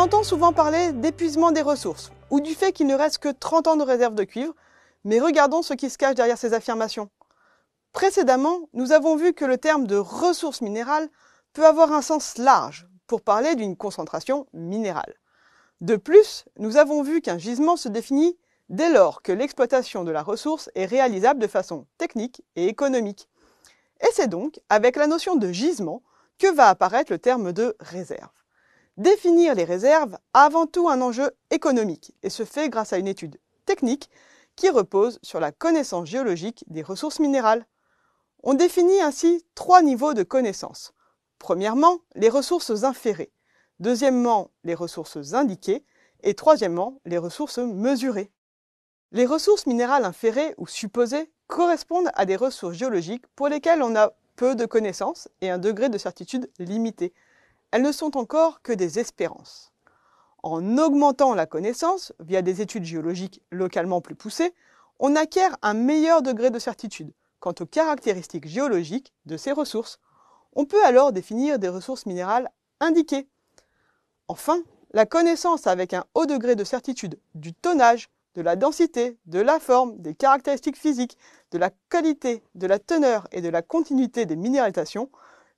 entend souvent parler d'épuisement des ressources ou du fait qu'il ne reste que 30 ans de réserve de cuivre, mais regardons ce qui se cache derrière ces affirmations. Précédemment, nous avons vu que le terme de ressource minérale peut avoir un sens large pour parler d'une concentration minérale. De plus, nous avons vu qu'un gisement se définit dès lors que l'exploitation de la ressource est réalisable de façon technique et économique. Et c'est donc avec la notion de gisement que va apparaître le terme de réserve. Définir les réserves a avant tout un enjeu économique et se fait grâce à une étude technique qui repose sur la connaissance géologique des ressources minérales. On définit ainsi trois niveaux de connaissance. Premièrement, les ressources inférées. Deuxièmement, les ressources indiquées. Et troisièmement, les ressources mesurées. Les ressources minérales inférées ou supposées correspondent à des ressources géologiques pour lesquelles on a peu de connaissances et un degré de certitude limité. Elles ne sont encore que des espérances. En augmentant la connaissance via des études géologiques localement plus poussées, on acquiert un meilleur degré de certitude quant aux caractéristiques géologiques de ces ressources. On peut alors définir des ressources minérales indiquées. Enfin, la connaissance avec un haut degré de certitude du tonnage, de la densité, de la forme, des caractéristiques physiques, de la qualité, de la teneur et de la continuité des minéralisations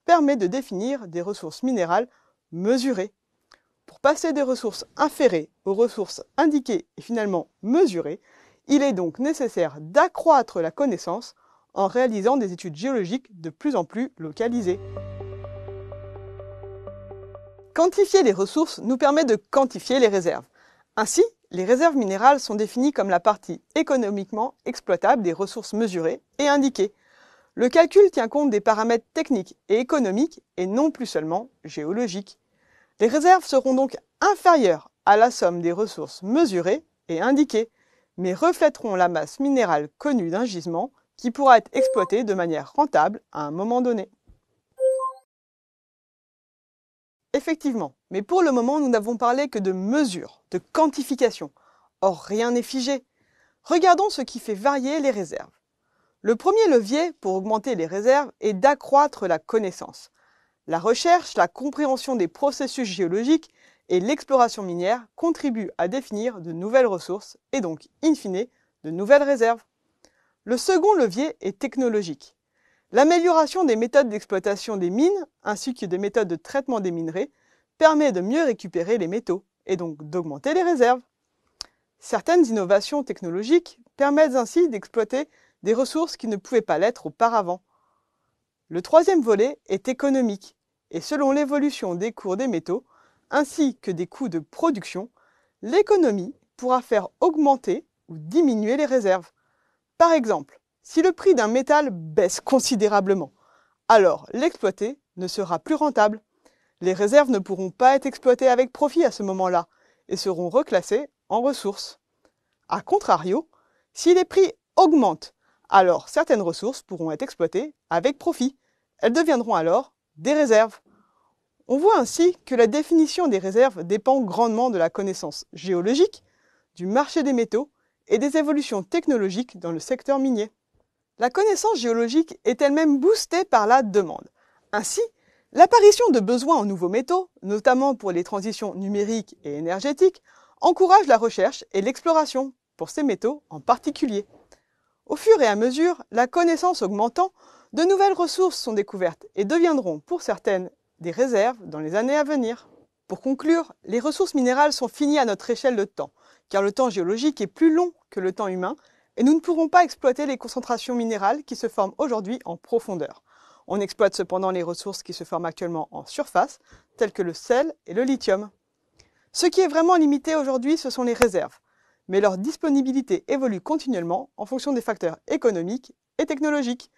permet de définir des ressources minérales mesurées. Pour passer des ressources inférées aux ressources indiquées et finalement mesurées, il est donc nécessaire d'accroître la connaissance en réalisant des études géologiques de plus en plus localisées. Quantifier les ressources nous permet de quantifier les réserves. Ainsi, les réserves minérales sont définies comme la partie économiquement exploitable des ressources mesurées et indiquées. Le calcul tient compte des paramètres techniques et économiques et non plus seulement géologiques. Les réserves seront donc inférieures à la somme des ressources mesurées et indiquées, mais reflèteront la masse minérale connue d'un gisement qui pourra être exploité de manière rentable à un moment donné. Effectivement, mais pour le moment, nous n'avons parlé que de mesures, de quantification. Or, rien n'est figé. Regardons ce qui fait varier les réserves. Le premier levier pour augmenter les réserves est d'accroître la connaissance. La recherche, la compréhension des processus géologiques et l'exploration minière contribuent à définir de nouvelles ressources et donc, in fine, de nouvelles réserves. Le second levier est technologique. L'amélioration des méthodes d'exploitation des mines ainsi que des méthodes de traitement des minerais permet de mieux récupérer les métaux et donc d'augmenter les réserves. Certaines innovations technologiques permettent ainsi d'exploiter des ressources qui ne pouvaient pas l'être auparavant. Le troisième volet est économique et selon l'évolution des cours des métaux ainsi que des coûts de production, l'économie pourra faire augmenter ou diminuer les réserves. Par exemple, si le prix d'un métal baisse considérablement, alors l'exploiter ne sera plus rentable. Les réserves ne pourront pas être exploitées avec profit à ce moment-là et seront reclassées en ressources. A contrario, si les prix augmentent, alors certaines ressources pourront être exploitées avec profit. Elles deviendront alors des réserves. On voit ainsi que la définition des réserves dépend grandement de la connaissance géologique, du marché des métaux et des évolutions technologiques dans le secteur minier. La connaissance géologique est elle-même boostée par la demande. Ainsi, l'apparition de besoins en nouveaux métaux, notamment pour les transitions numériques et énergétiques, encourage la recherche et l'exploration, pour ces métaux en particulier. Au fur et à mesure, la connaissance augmentant, de nouvelles ressources sont découvertes et deviendront, pour certaines, des réserves dans les années à venir. Pour conclure, les ressources minérales sont finies à notre échelle de temps, car le temps géologique est plus long que le temps humain, et nous ne pourrons pas exploiter les concentrations minérales qui se forment aujourd'hui en profondeur. On exploite cependant les ressources qui se forment actuellement en surface, telles que le sel et le lithium. Ce qui est vraiment limité aujourd'hui, ce sont les réserves, mais leur disponibilité évolue continuellement en fonction des facteurs économiques et technologiques.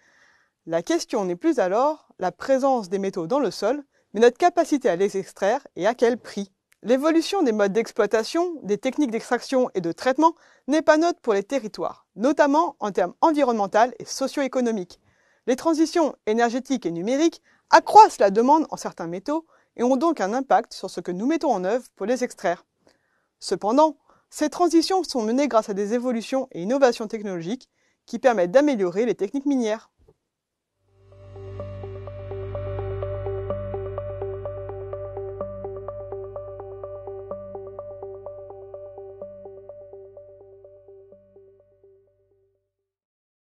La question n'est plus alors la présence des métaux dans le sol, mais notre capacité à les extraire et à quel prix. L'évolution des modes d'exploitation, des techniques d'extraction et de traitement n'est pas neutre pour les territoires, notamment en termes environnementaux et socio-économiques. Les transitions énergétiques et numériques accroissent la demande en certains métaux et ont donc un impact sur ce que nous mettons en œuvre pour les extraire. Cependant, ces transitions sont menées grâce à des évolutions et innovations technologiques qui permettent d'améliorer les techniques minières.